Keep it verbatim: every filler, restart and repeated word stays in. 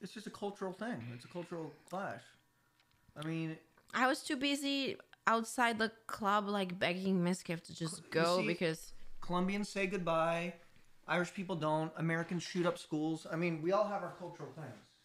It's just a cultural thing. It's a cultural clash. I mean, I was too busy outside the club, like begging Mischief to just go see, because Colombians say goodbye, Irish people don't, Americans shoot up schools. I mean, we all have our cultural things.